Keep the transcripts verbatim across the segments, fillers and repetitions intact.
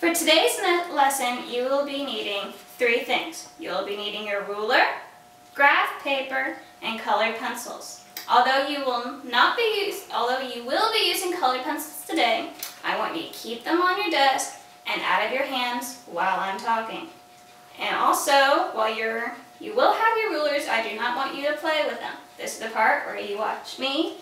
For today's lesson, you will be needing three things. You will be needing your ruler, graph paper, and colored pencils. Although you will not be use, although you will be using colored pencils today, I want you to keep them on your desk and out of your hands while I'm talking. And also, while you're you will have your rulers, I do not want you to play with them. This is the part where you watch me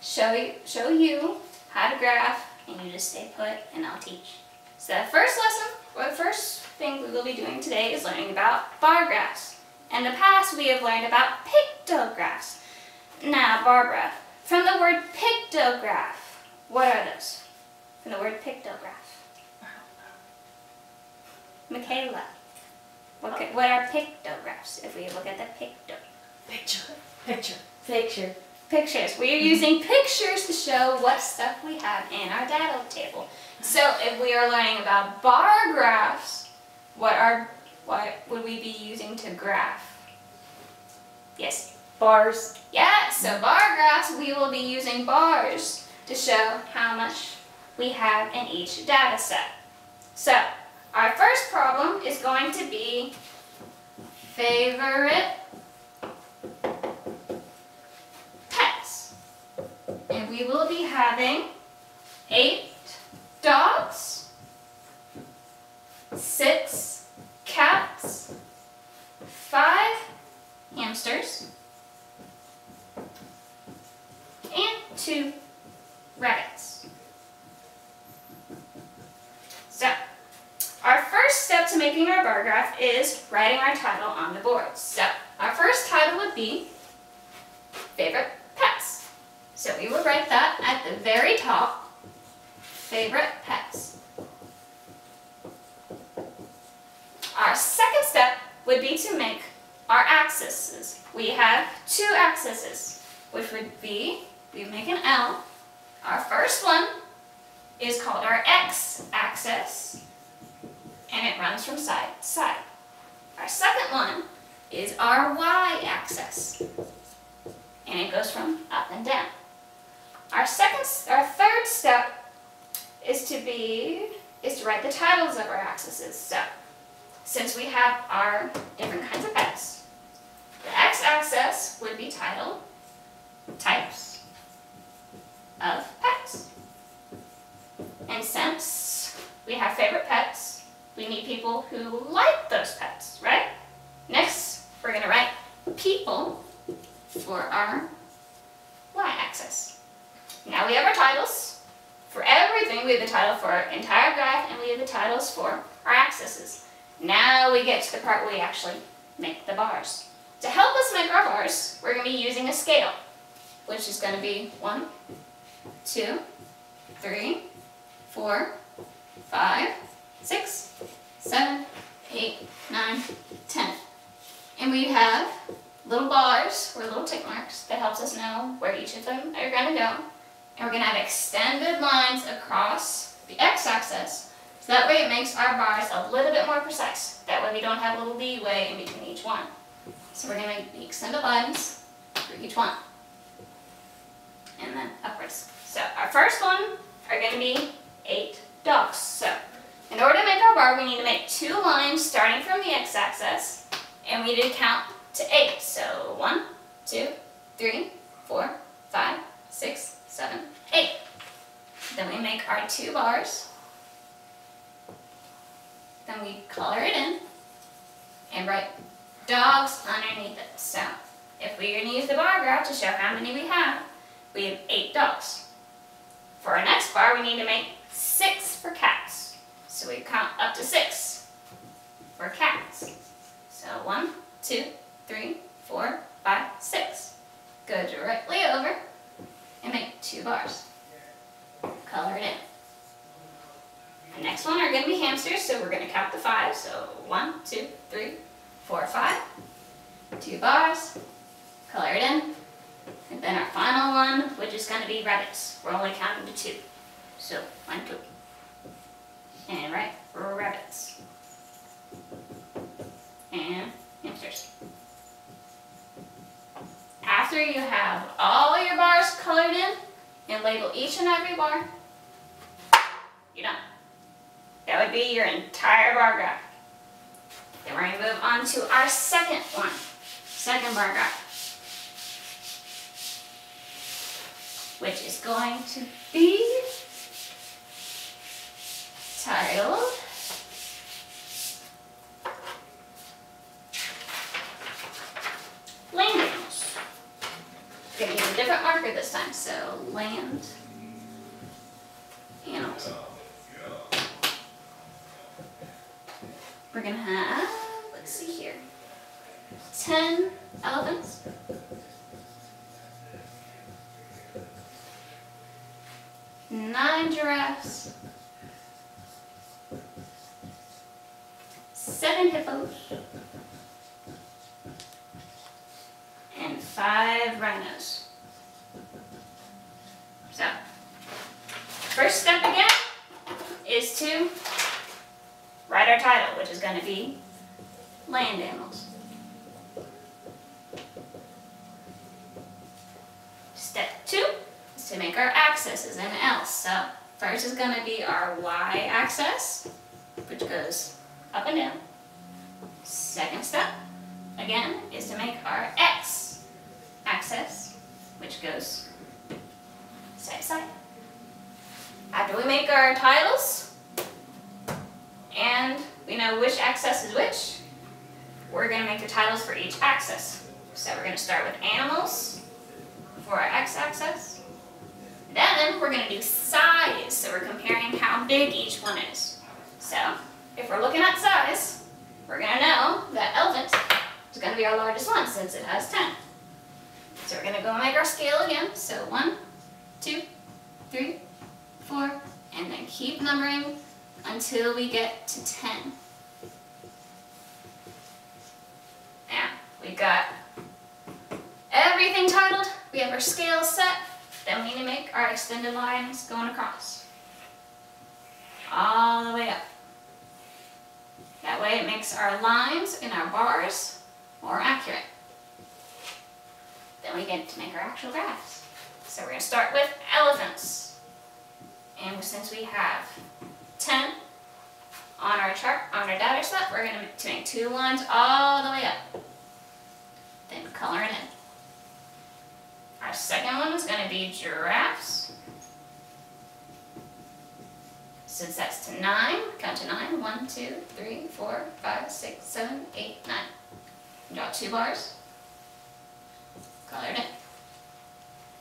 show you, show you how to graph, and you just stay put, and I'll teach. So the first lesson, or the first thing we will be doing today, is learning about bar graphs. In the past, we have learned about pictographs. Now, Barbara, from the word pictograph, what are those? From the word pictograph. Michaela. Okay, what are pictographs? If we look at the picto. Picture. Picture. Picture. Pictures. We are using pictures to show what stuff we have in our data table. So if we are learning about bar graphs, what are what would we be using to graph? Yes. Bars. Yeah, so bar graphs, we will be using bars to show how much we have in each data set. So our first problem is going to be favorite pets. And we will be having eight dogs, six cats, five hamsters, and two rabbits. So, our first step to making our bar graph is writing our title on the board. So, our first title would be Favorite Pets. So, we would write that at the very top, Favorite Pets. Our second step would be to make our axes. We have two axes, which would be, we make an L. Our first one is called our x-axis, and it runs from side to side. Our second one is our y-axis, and it goes from up and down. Our second, our third step is to be is to write the titles of our axes. So, since we have our different kinds of pets, the x-axis would be title, types of pets, and since we have favorite pets, we need people who like those pets, right? Next, we're going to write people for our y-axis. Now we have our titles. For everything, we have the title for our entire graph, and we have the titles for our axes. Now we get to the part where we actually make the bars. To help us make our bars, we're going to be using a scale, which is going to be one, two, three, four, five, six, seven, eight, nine, ten. And we have little bars or little tick marks that helps us know where each of them are going to go. And we're going to have extended lines across the x-axis, so that way it makes our bars a little bit more precise. That way we don't have a little leeway in between each one. So we're going to make extended lines for each one. And then upwards. So our first one are going to be eight dogs. So in order to make our bar, we need to make two lines starting from the x-axis, and we need to count to eight. So one, two, three, four, five, six, seven, eight. Then we make our two bars. Then we color it in and write dogs underneath it. So if we're going to use the bar graph to show how many we have, we have eight dogs. For our next bar, we need to make six for cats. So we count up to six for cats. So one, two, three, four, five, six. Go directly over and make two bars. Color it in. The next one are going to be hamsters, so we're going to count the five. So one, two, three, four, five. Two bars. Color it in. And then our final one, which is going to be rabbits. We're only counting to two. So one, two. And right, rabbits. And hamsters. After you have all your bars colored in and label each and every bar, you're done. That would be your entire bar graph. Then we're going to move on to our second one, second bar graph, which is going to be titled Land Animals. We're going to use a different marker this time, so land animals. We're going to have, let's see here, ten elephants, nine giraffes, seven hippos, and five rhinos. So, first step again is to write our title, which is going to be Land Animals. Step two is to make our axes and else. So first is going to be our y-axis, which goes up and down. Second step, again, is to make our x-axis, which goes side to side. After we make our titles, and we know which axis is which, we're going to make the titles for each axis. So we're going to start with animals for our x-axis. Then we're going to do size, so we're comparing how big each one is. So if we're looking at size, we're going to know that elephant is going to be our largest one since it has ten. So we're going to go and make our scale again. So one, two, three, four, and then keep numbering until we get to ten. Now, we've got everything titled, we have our scales set, then we need to make our extended lines going across, all the way up. That way it makes our lines and our bars more accurate. Then we get to make our actual graphs. So we're going to start with elephants. And since we have ten on our chart, on our data set, we're going to make two lines all the way up, then color it in. Our second one is going to be giraffes. Since that's to nine, count to nine. One, two, three, four, five, six, seven, eight, nine. Draw two bars, color it in.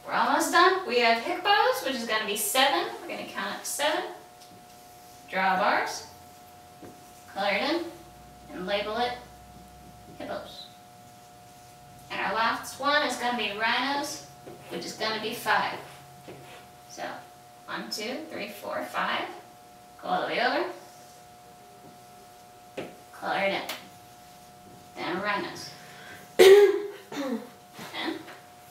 We're almost done. We have hippos, which is going to be seven. We're going to count up to seven. Draw bars, color it in, and label it hippos. And our last one is going to be rhinos, which is going to be five. So, one, two, three, four, five. Go all the way over. Color it in. Then rhinos. And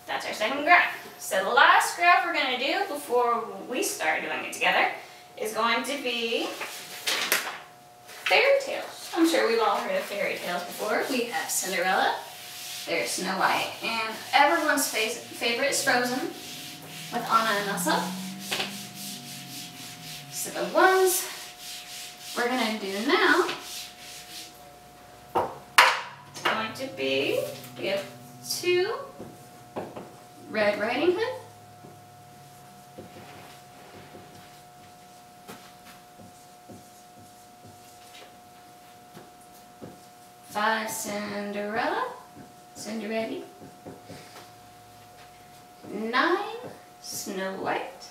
that's our second graph. So the last graph we're going to do before we start doing it together is going to be fairy tales. I'm sure we've all heard of fairy tales before. We have Cinderella, there's Snow White, and everyone's favorite is Frozen with Anna and Elsa. So the ones we're going to do now is going to be, we have two Red Riding Hood, five Cinderella, Cinderella, nine Snow White,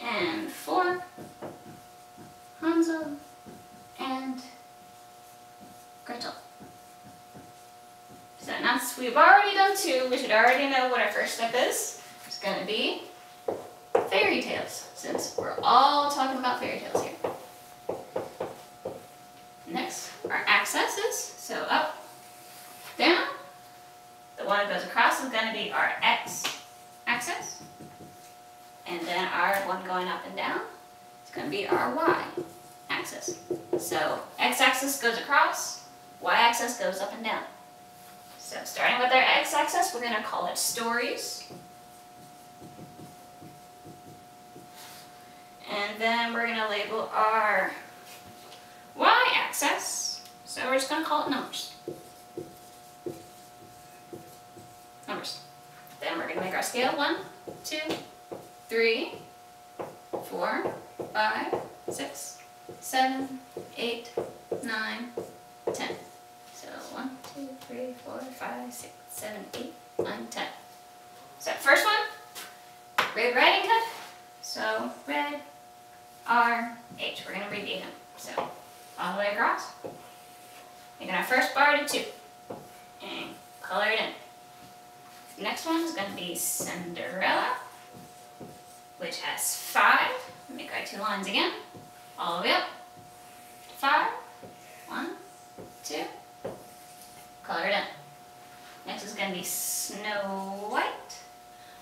and four Hansel and Gretel. So now we've already done two, we should already know what our first step is. It's going to be fairy tales, since we're all talking about fairy tales here. Next, our axes, so up, down. The one that goes across is going to be our x-axis. And then our one going up and down is going to be our y-axis. So x-axis goes across, y-axis goes up and down. So starting with our x-axis, we're going to call it stories. and then we're going to label our y-axis, so we're just going to call it numbers. Numbers. Then we're going to make our scale one, two, three, four, five, six, seven, eight, nine, ten. So one, two, three, four, five, six, seven, eight, nine, ten. So first one, red writing hood. So red, R, H. We're going to abbreviate them. So all the way across. Making our first bar to two. And color it in. The next one is going to be Cinderella, which has five. Make our two lines again. All the way up. Five. One, two. Color it in. Next is going to be Snow White.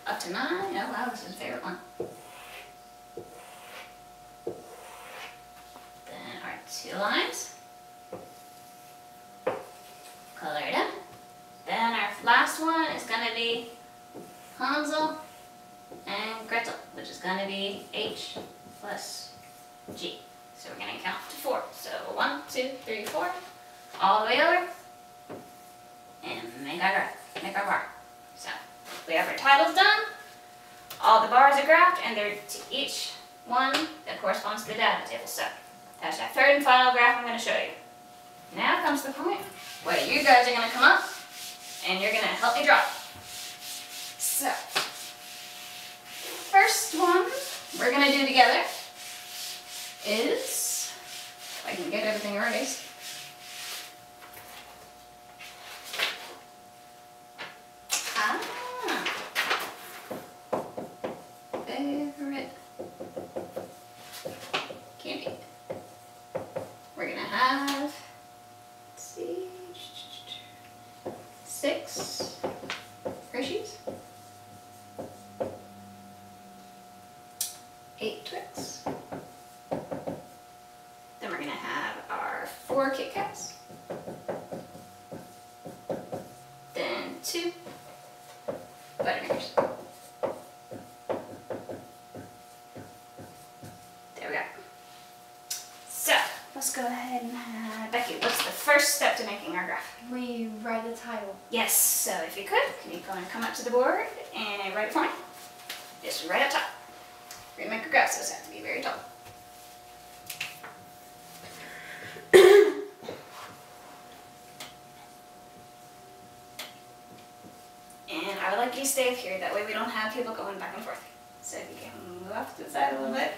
Up to nine. Oh wow, this is his favorite one. Then our two lines. Color it in. Then our last one is going to be Hansel and Gretel, which is going to be H plus G. So we're going to count to four. So one, two, three, four. All the way over. And make our, make our bar. So we have our titles done. All the bars are graphed, and they're to each one that corresponds to the data table. So that's that third and final graph I'm going to show you. Now comes the point where you guys are going to come up, and you're going to help me draw. So first one we're going to do together is, if I can get everything erased. Six Hershey's, eight Twix, then we're going to have our four Kit Kats, then two Butterfingers. There we go. So let's go ahead and have Becky, what's the first step to making our graph? We write the title. Yes, so if you could, can you go and come up to the board and write it for me? Just right up top. We're going to make a graph, so it's have to be very tall. And I would like you to stay up here, that way we don't have people going back and forth. So if you can move off to the side a little bit.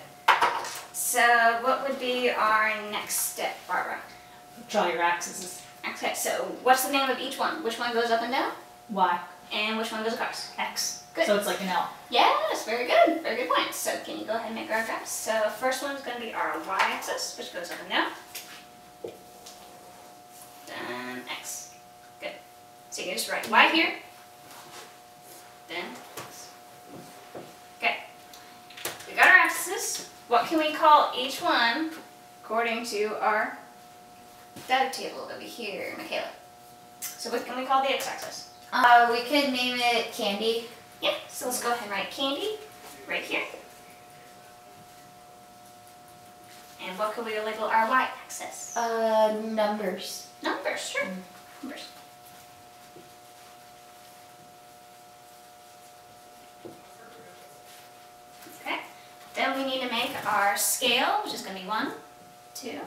So what would be our next step, Barbara? Draw your axes. Okay, so what's the name of each one? Which one goes up and down? Y. And which one goes across? X. Good. So it's like an L. Yes, very good. Very good point. So can you go ahead and make our graphs? So first one is going to be our y-axis, which goes up and down. Then X. Good. So you can just write Y here. Then X. Okay. We got our axes. What can we call each one according to our data table over here, Michaela? So what can we call the x-axis? Uh, we could name it Candy. Yeah, so let's go ahead and write Candy right here. And what could we label our y-axis? Uh, numbers. Numbers, sure. Mm. Numbers. Okay, then we need to make our scale, which is going to be one, two,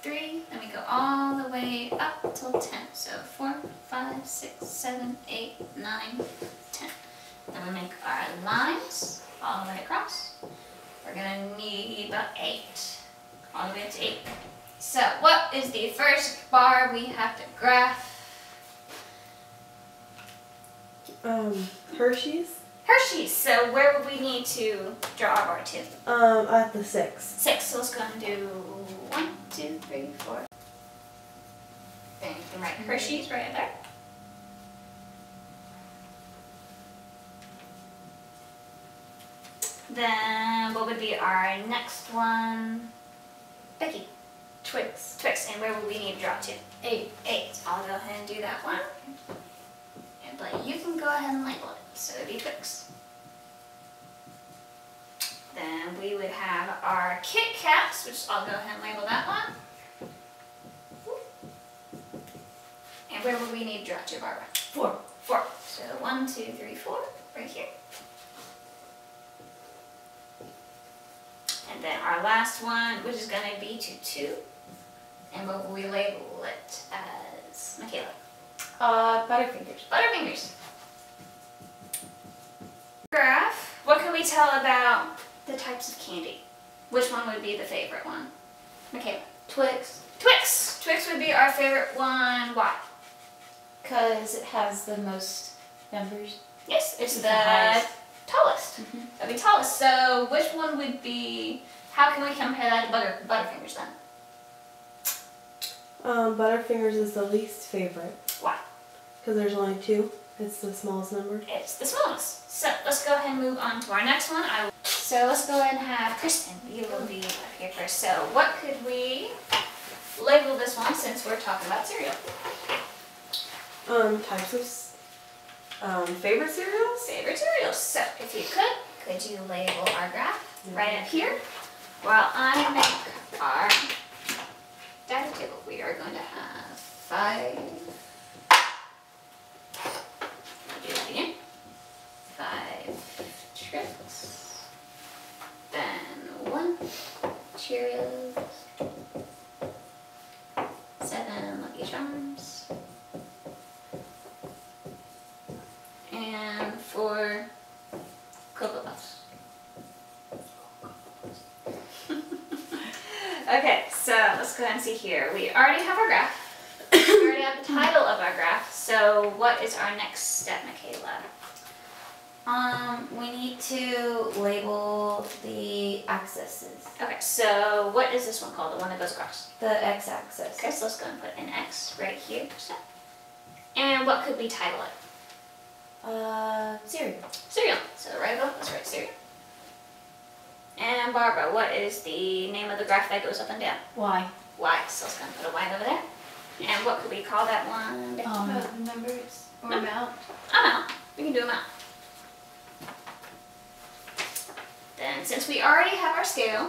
three, then we go all the way up till ten. So four, five, six, seven, eight, nine, ten. Then we make our lines all the way across. We're going to need about eight. All the way up to eight. So what is the first bar we have to graph? Um, Hershey's? Hershey's! So where would we need to draw our bar to? Um, at the six. Six, so let's go and do one, two, three, four. Then you can write Hershey's right there. Then what would be our next one? Becky. Twix. Twix. And where would we need to draw to? Eight. Eight. I'll go ahead and do that one. But you can go ahead and label it. So it would be Twix. Then we would have our Kit Kats, which I'll go ahead and label that one. And where would we need to draw to, Barbara? Four. Four. So one, two, three, four, right here. And then our last one, which is going to be to two. And what will we label it as, Michaela? Uh, Butterfingers. Butterfingers. Graph. What can we tell about the types of candy? Which one would be the favorite one? Michaela. Twix. Twix! Twix would be our favorite one. Why? Because it has the most numbers. Yes, it's, it's the, the tallest. Mm-hmm. That'd be tallest. So which one would be, how can we compare that to butter, Butterfingers then? Um, Butterfingers is the least favorite. Why? Because there's only two. It's the smallest number. It's the smallest. So let's go ahead and move on to our next one. I so let's go ahead and have Kristen. You will be up here first. So what could we label this one since we're talking about cereal? Um, types of um, favorite cereals? Favorite cereals. So if you could, could you label our graph mm-hmm. right up here while I make our data table? We are going to have five. Do that again. Five tricks. Then one Cheerios. Seven Lucky Charms. And four Cocoa Puffs. Okay, so let's go ahead and see here. We already have our graph. We already have the title of our graph. So what is our next step, Michaela? Um, we need to label the axes. Okay, so what is this one called? The one that goes across? The x-axis. Okay, so let's go and put an X right here. And what could we title it? Uh, cereal. Cereal. So right above, let's write cereal. And Barbara, what is the name of the graph that goes up and down? Y. Y. So let's go and put a Y over there. And what could we call that one? Um, um, numbers or no. amount. Amount. We can do amount. Then, since we already have our scale,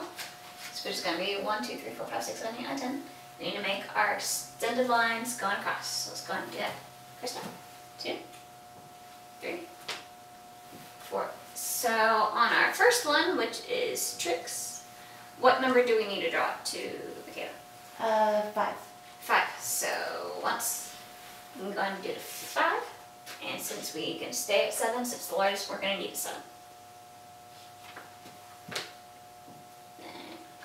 which is going to be one, two, three, four, five, six, seven, eight, nine, ten, we need to make our extended lines going across. So let's go ahead and do that. Kristen, two, three, four. So on our first one, which is tricks, what number do we need to draw to Michaela? Uh, five. Five. So once we can go ahead and do the five, and since we can stay at seven, since the largest, we're going to need a seven. Then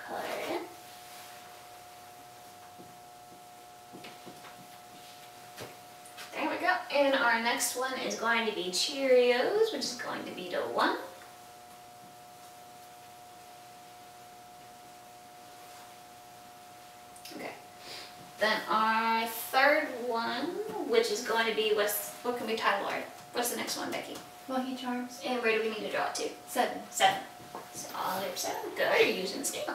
color it in. There we go. And our next one is going to be Cheerios, which is going to be the one. Okay. Then our third one, which is going to be, what's, what can we title our, what's the next one, Becky? Lucky Charms. And where do we need to draw it to? Seven. Seven. So all of seven. Good. You're using the scale.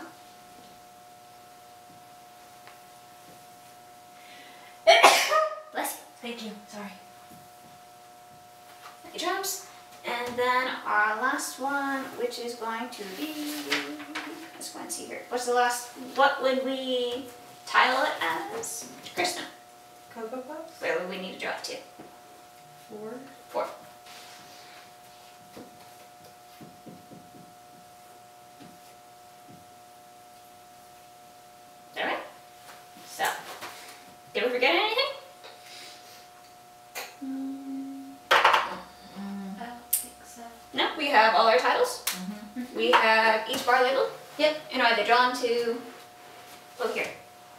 Thank you, sorry. Lucky Charms. And then our last one, which is going to be, let's go and see here. What's the last, what would we title it as? Kristen. Cocoa Puffs. Where would we need to draw it to? Four. Four. Is that right? So, did we forget anything? We have all our titles. Mm-hmm. We have each bar labeled. Yep. And are they drawn to, look here,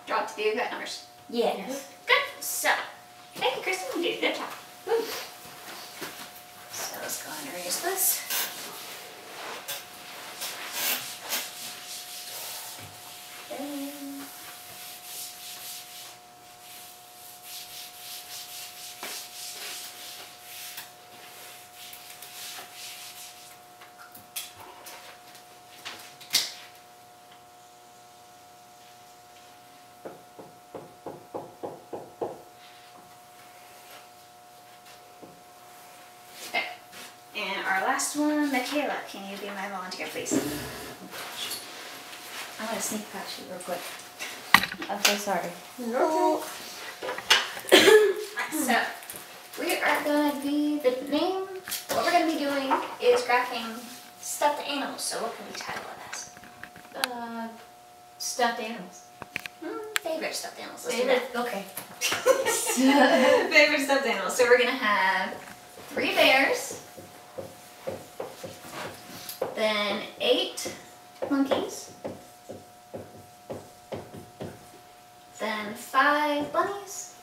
drawn to the exact numbers? Yes. yes. Good. So, thank you, Kristen. You did a good job. Woo. So let's go and erase this. our last one, Michaela, can you be my volunteer, please? I'm going to sneak past you real quick. I'm so sorry. No. So, we are going to be, the name, what we're going to be doing is crafting stuffed animals. So what can we title it as? Uh, stuffed animals. Mm, favorite stuffed animals. Let's favorite, okay. Favorite stuffed animals. So we're going to have three bears, then eight monkeys, then five bunnies,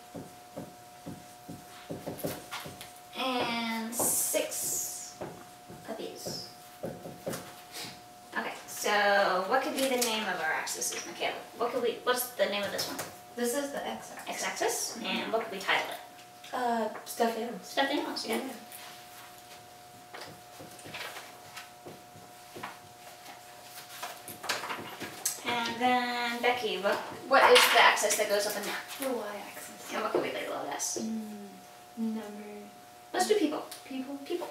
and six puppies. Okay, so what could be the name of our axis, is Michaela? What could we? What's the name of this one? This is the x-axis. X-axis, mm-hmm. And what could we title it? Uh, stuffed animals. Stuffed animals, yeah. yeah. And then, Becky, what, what is the axis that goes up and down? The y-axis. And what could we label it as? Mm, number. Let's do people. People? People.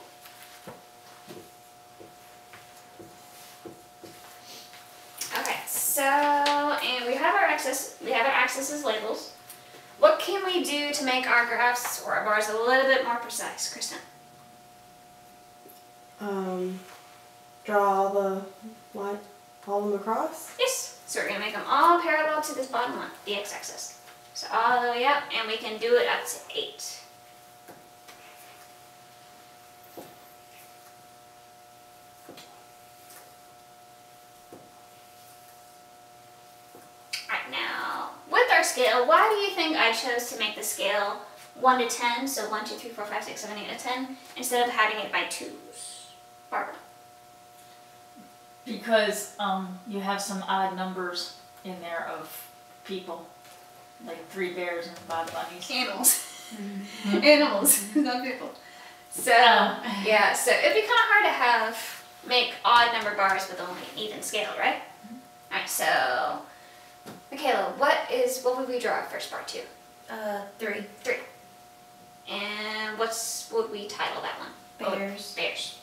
Okay, so, and we have our axis, we have our axis as labels. What can we do to make our graphs or our bars a little bit more precise, Kristen? Um, draw all the line, all of them across? Yes. So we're going to make them all parallel to this bottom line, the x-axis. So all the way up, and we can do it up to eight. Scale. Why do you think I chose to make the scale one to ten, so one, two, three, four, five, six, seven, eight, nine, ten, instead of having it by twos? Barbara? Because um, you have some odd numbers in there of people, like three bears and five bunnies. Animals. Animals, not people. So, um, yeah, so it'd be kind of hard to have, make odd number bars with only an even scale, right? Mm-hmm. Alright, so... Michaela, what is what would we draw our first bar to? Uh, three. Three. And what's what would we title that one? Bears. Oh, bears.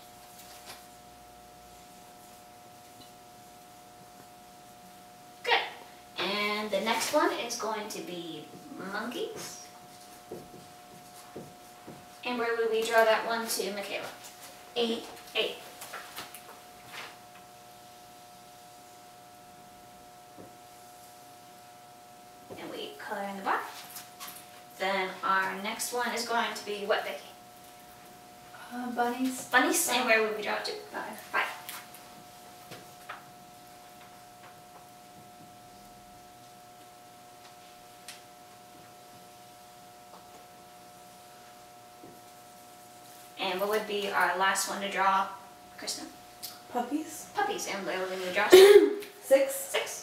Good. And the next one is going to be monkeys. And where would we draw that one to, Michaela? Eight. Eight. Color in the bar. Then our next one is going to be what, Becky? Uh, bunnies. Bunnies, and where would we draw it to? Five. Five. And what would be our last one to draw, Kristen? Puppies. Puppies, and where would we draw to? Six. Six.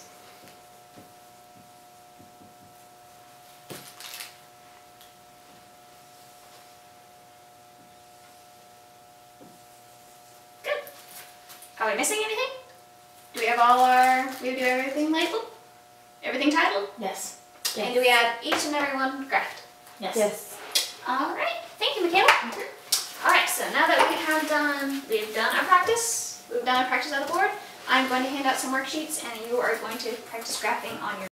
Are we missing anything? Do we have all our, we do everything labeled? Everything titled? Yes. yes. And do we have each and every one graphed? Yes. Yes. Alright, thank you, Michaela. Mm-hmm. Alright, so now that we have done, we've done our practice, we've done our practice on the board, I'm going to hand out some worksheets and you are going to practice graphing on your